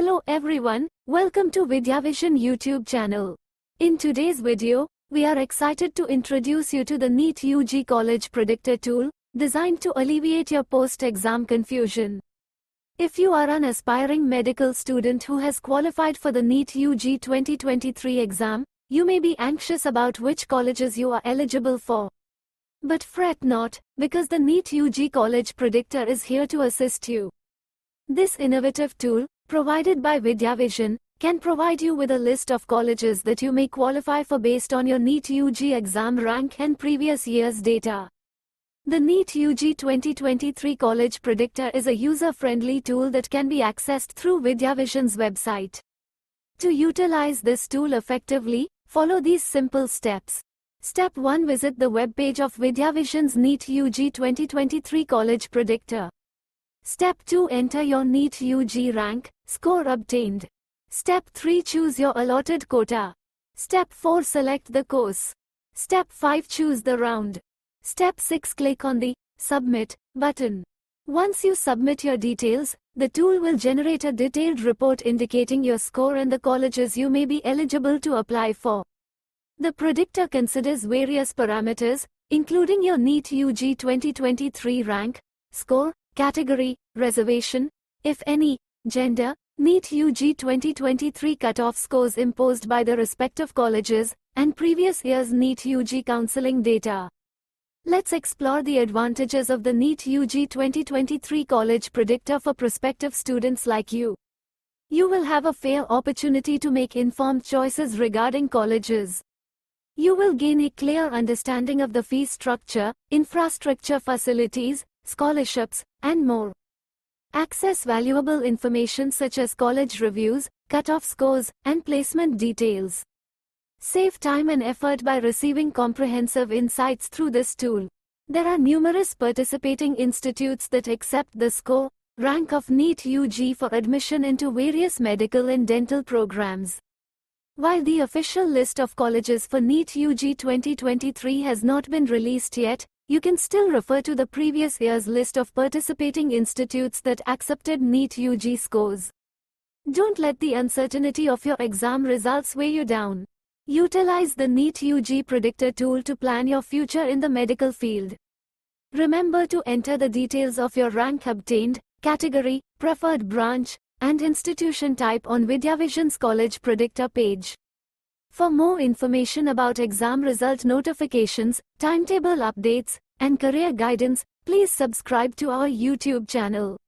Hello everyone, welcome to VidyaVision YouTube channel. In today's video, we are excited to introduce you to the NEET UG College Predictor tool, designed to alleviate your post-exam confusion. If you are an aspiring medical student who has qualified for the NEET UG 2023 exam, you may be anxious about which colleges you are eligible for. But fret not, because the NEET UG College Predictor is here to assist you. This innovative tool, provided by VidyaVision, can provide you with a list of colleges that you may qualify for based on your NEET UG exam rank and previous year's data. The NEET UG 2023 College Predictor is a user-friendly tool that can be accessed through VidyaVision's website. To utilize this tool effectively, follow these simple steps. Step 1. Visit the webpage of VidyaVision's NEET UG 2023 College Predictor. Step 2. Enter your NEET UG rank, score obtained. Step 3. Choose your allotted quota. Step 4. Select the course. Step 5. Choose the round. Step 6. Click on the Submit button. Once you submit your details, the tool will generate a detailed report indicating your score and the colleges you may be eligible to apply for. The predictor considers various parameters, including your NEET UG 2023 rank, score, category, reservation, if any, gender, NEET UG 2023 cutoff scores imposed by the respective colleges, and previous year's NEET UG counseling data. Let's explore the advantages of the NEET UG 2023 College Predictor for prospective students like you. You will have a fair opportunity to make informed choices regarding colleges. You will gain a clear understanding of the fee structure, infrastructure facilities, scholarships, and more. Access valuable information such as college reviews, cutoff scores, and placement details. Save time and effort by receiving comprehensive insights through this tool. There are numerous participating institutes that accept the score, rank of NEET UG for admission into various medical and dental programs. While the official list of colleges for NEET UG 2023 has not been released yet, you can still refer to the previous year's list of participating institutes that accepted NEET UG scores. Don't let the uncertainty of your exam results weigh you down. Utilize the NEET UG Predictor tool to plan your future in the medical field. Remember to enter the details of your rank obtained, category, preferred branch, and institution type on VidyaVision's College Predictor page. For more information about exam result notifications, timetable updates, and career guidance, please subscribe to our YouTube channel.